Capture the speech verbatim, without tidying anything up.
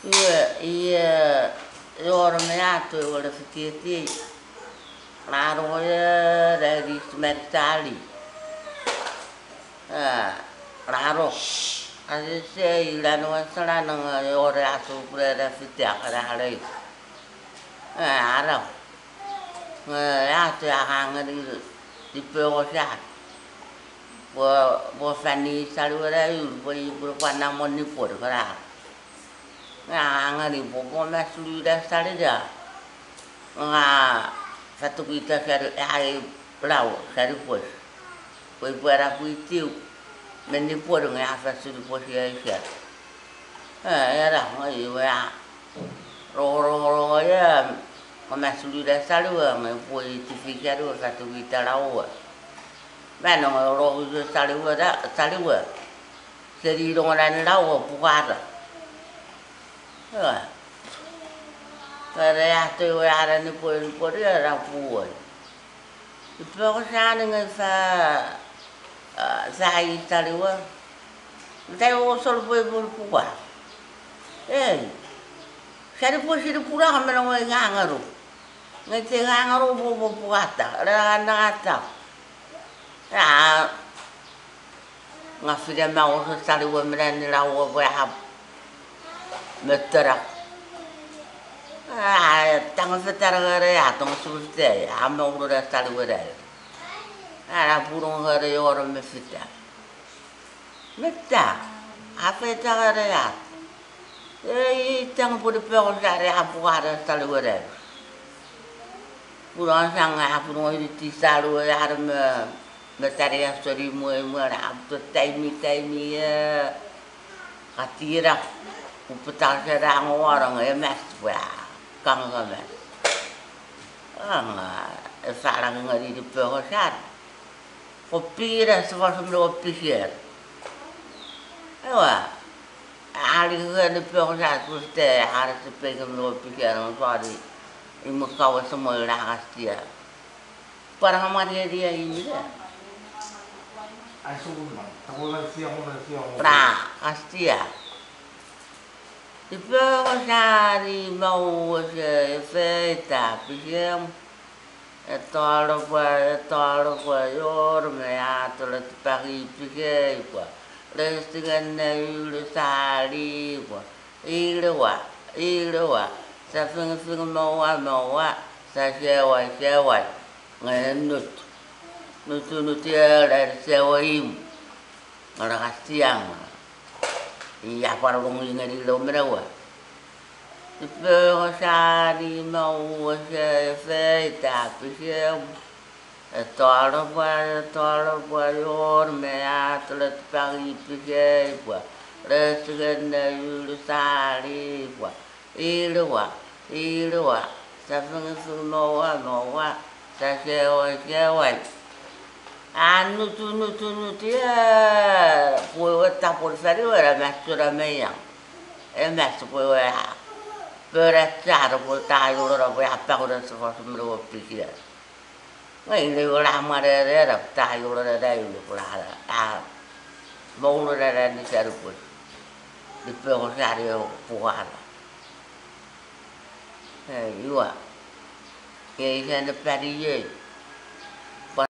ia orang meatu oleh sekirti laroya dari Sumatera, larok, asyik seilan wansala nang orang atu berada setiak hari, arau, atu akan di perusahaan, bosani saluran itu berwarna monipor kerana nggak di pokoknya sudah saja nggak satu kita cari air laut cari pos, pos berapu itu menipor nggak satu pos ya iya, eh ada nggak iya, roro-roro ya pokoknya sudah saja nggak pos itu fikir satu kita laut, mana nggak roro itu saja ada saja, jadi orang laut bukan Kerja tu orang ni pun pun dia rapuh. Perusahaan dengan sa saya taruh, saya usul pun pun kuat. Eh, saya pun sih kurang memang ngangaru, ngangaru pun pun kuat tak, ada ada tak. Ah, ngafir mau taruh memang lawa berhab. Meterak, ah, tangan seterak hari atau susah, amang udah selalu ada, ada burung hari orang meserak, meterak, apa itu hari itu, ini tangan boleh pergi hari apa ada selalu ada, burung sangat burung itu selalu ada meterak sorry mui mui apa time time ya, katirak. Upatan sedang orang emas buat kang emas, kang sarang ngeri di perusahaan, kopi dan semacam kopi sihir, ewa, hari ke di perusahaan suster hari sepekan kopi sihir orang suari, ibu kau semua dah kasih, barang mana dia ini dah, pernah kasih. Depois ali mau feita pijam, tolo qua tolo qua yor me atolo pari pijai qua, restinganei resali qua, ilua ilua, sa feng feng maua maua, sa sewai sewai, ngenut, nutu nutia dari sewaim, orang siang. Ia para orang yang di dalam mereka, perusahaan mau sesuatu pun, tolong buat tolong buat orang melatih pagi pagi buat, resukan dari sari buat, ilua ilua, sesuatu semua semua sesuai sesuai. Anu tu nu tu nu dia, boleh tak polsari orang macam orang melayang, macam boleh beracara boleh tahu orang boleh apa orang sesuatu mereka fikir. Ini orang mana ada tahu orang ada itu orang ada, mau orang ada ni cari pun, di polsari bukan. Iya, ini kan pergi.